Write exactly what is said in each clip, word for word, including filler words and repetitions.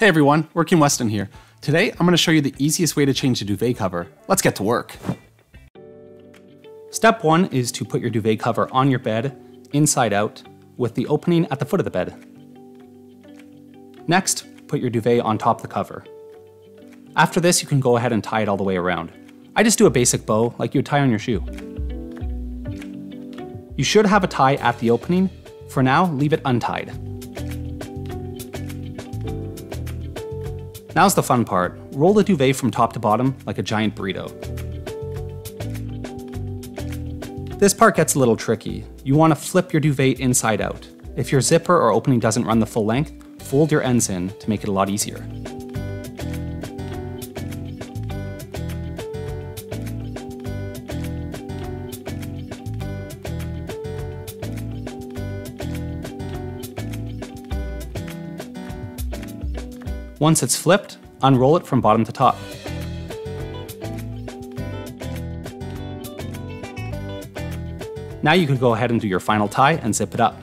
Hey everyone, Working Weston here. Today, I'm going to show you the easiest way to change the duvet cover. Let's get to work. Step one is to put your duvet cover on your bed, inside out, with the opening at the foot of the bed. Next, put your duvet on top of the cover. After this, you can go ahead and tie it all the way around. I just do a basic bow, like you would tie on your shoe. You should have a tie at the opening. For now, leave it untied. Now's the fun part. Roll the duvet from top to bottom like a giant burrito. This part gets a little tricky. You want to flip your duvet inside out. If your zipper or opening doesn't run the full length, fold your ends in to make it a lot easier. Once it's flipped, unroll it from bottom to top. Now you can go ahead and do your final tie and zip it up.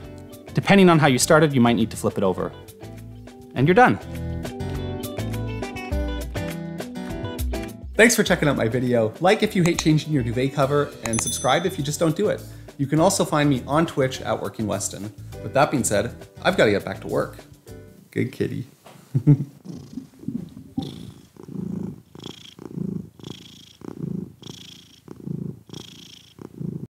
Depending on how you started, you might need to flip it over. And you're done. Thanks for checking out my video. Like if you hate changing your duvet cover, and subscribe if you just don't do it. You can also find me on Twitch at Working Weston. With that being said, I've got to get back to work. Good kitty.